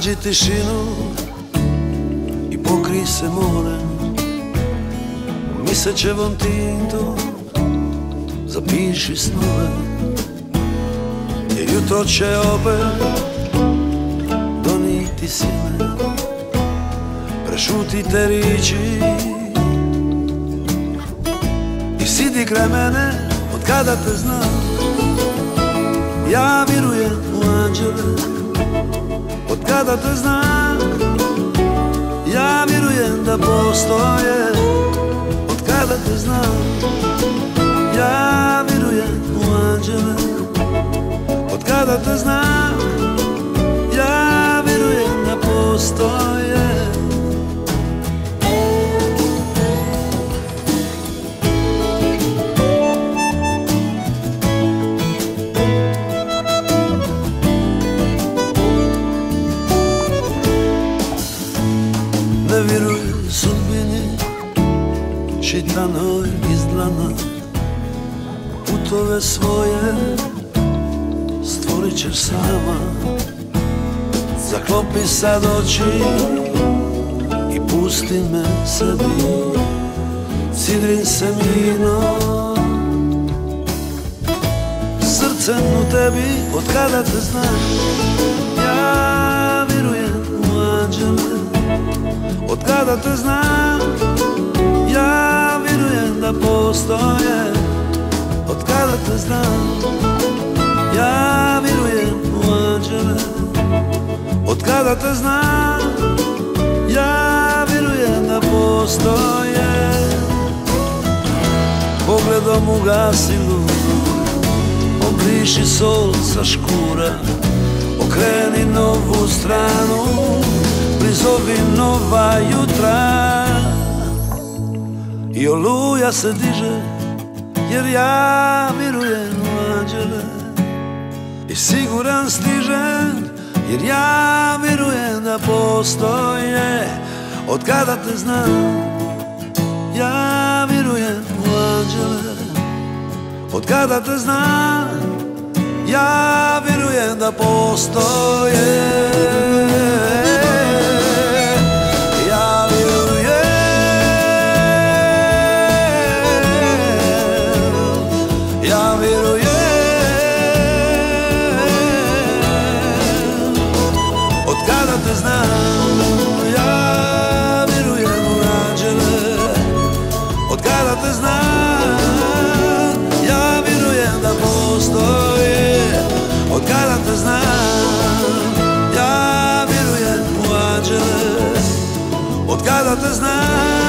nađi tišinu i pokrij se morem. U misećevom tintu zapiši snove, jer jutro će opet doniti sjeme. Prešutite riči i sidi kraj mene. Od kada te znam, ja vjerujem u anđele. Od kada te znam, ja vjerujem da postoje. Od kada te znam, ja vjerujem u anđele. Od kada te znam, ja vjerujem da postoje. Ne vjerujem sudbini, čitanoj iz dlana. Putove svoje stvorit ćeš sama. Zaklopi sad oči i pusti me sebi. Sidrim se mirno srcem u tebi. Od kada te znam, ja vjerujem u anđele. Od kada te znam, ja vjerujem da postoje. Od kada te znam, ja vjerujem u anđele. Od kada te znam, ja vjerujem da postoje. Pogledom ugasi ljubav, obriši sol sa škura. Okreni novu stranu, prizovi nova jutra. I oluja se diže, jer ja vjerujem u anđele. I siguran stižem, jer ja vjerujem da postoje. Od kada te znam, ja vjerujem u anđele. Od kada te znam, ja vjerujem da postoje. Od kada te znam, ja vjerujem u anđele. Od kada te znam,